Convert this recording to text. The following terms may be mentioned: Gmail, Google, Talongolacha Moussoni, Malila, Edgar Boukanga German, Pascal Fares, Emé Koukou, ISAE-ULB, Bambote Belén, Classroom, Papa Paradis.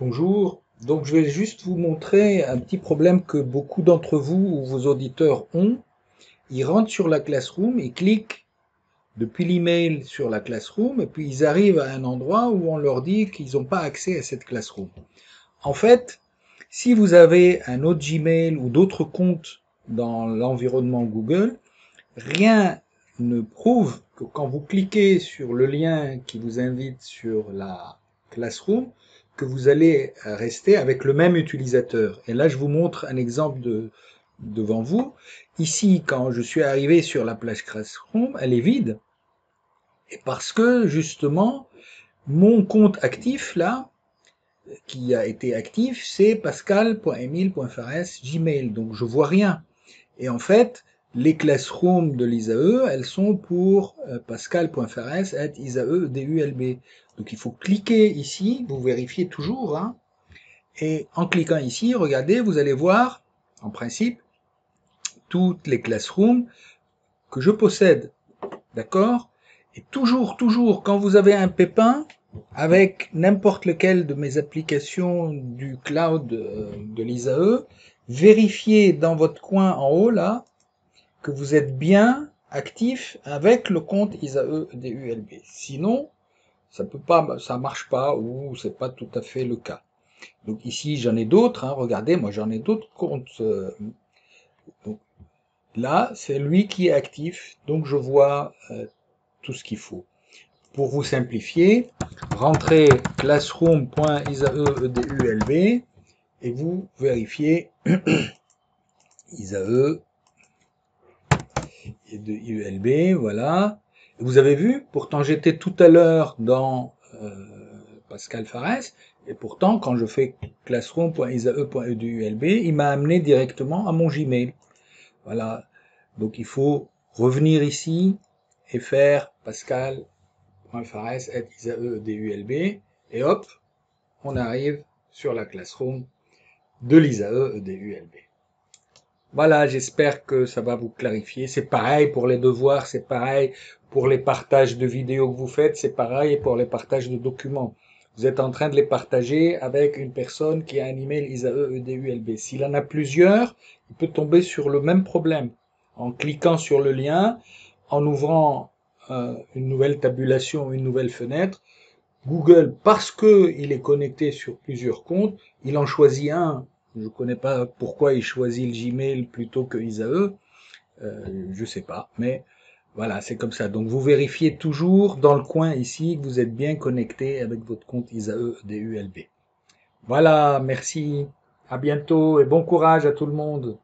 Bonjour, donc je vais juste vous montrer un petit problème que beaucoup d'entre vous ou vos auditeurs ont. Ils rentrent sur la Classroom, ils cliquent depuis l'email sur la Classroom et puis ils arrivent à un endroit où on leur dit qu'ils n'ont pas accès à cette Classroom. En fait, si vous avez un autre Gmail ou d'autres comptes dans l'environnement Google, rien ne prouve que quand vous cliquez sur le lien qui vous invite sur la Classroom, que vous allez rester avec le même utilisateur. Et là, je vous montre un exemple devant vous. Ici, quand je suis arrivé sur la page Classroom, elle est vide. Et parce que, justement, mon compte actif, là, qui a été actif, c'est pascal.emile.fares@gmail. Donc, je vois rien. Et en fait, les Classrooms de l'ISAE, elles sont pour pascal.fares@ISAE-ULB. Donc il faut cliquer ici, vous vérifiez toujours, hein, et en cliquant ici, regardez, vous allez voir, en principe, toutes les Classrooms que je possède, d'accord? Et toujours, quand vous avez un pépin, avec n'importe lequel de mes applications du cloud de l'ISAE, vérifiez dans votre coin en haut, là, que vous êtes bien actif avec le compte ISAE-ULB. Sinon, ça marche pas ou c'est pas tout à fait le cas. Donc ici, j'en ai d'autres. Hein, regardez, moi, j'en ai d'autres comptes. Donc, là, c'est lui qui est actif. Donc, je vois tout ce qu'il faut. Pour vous simplifier, rentrez classroom.isae-ulb et vous vérifiez ISAE et de ULB, voilà. Vous avez vu, pourtant j'étais tout à l'heure dans Pascal Fares, et pourtant quand je fais classroom.isae.edu.ulb, il m'a amené directement à mon Gmail. Voilà, donc il faut revenir ici et faire pascal.fares@isae.edu.ulb, et hop, on arrive sur la Classroom de l'ISAE-EDU-LB. Voilà, j'espère que ça va vous clarifier. C'est pareil pour les devoirs, c'est pareil pour les partages de vidéos que vous faites, c'est pareil pour les partages de documents. Vous êtes en train de les partager avec une personne qui a un email ISAE-EDU-LB. S'il en a plusieurs, il peut tomber sur le même problème. En cliquant sur le lien, en ouvrant une nouvelle tabulation, une nouvelle fenêtre, Google, parce qu'il est connecté sur plusieurs comptes, il en choisit un. Je ne connais pas pourquoi il choisit le Gmail plutôt que ISAE, je ne sais pas, mais voilà, c'est comme ça. Donc vous vérifiez toujours dans le coin ici que vous êtes bien connecté avec votre compte ISAE-EDU-LB. Voilà, merci, à bientôt et bon courage à tout le monde.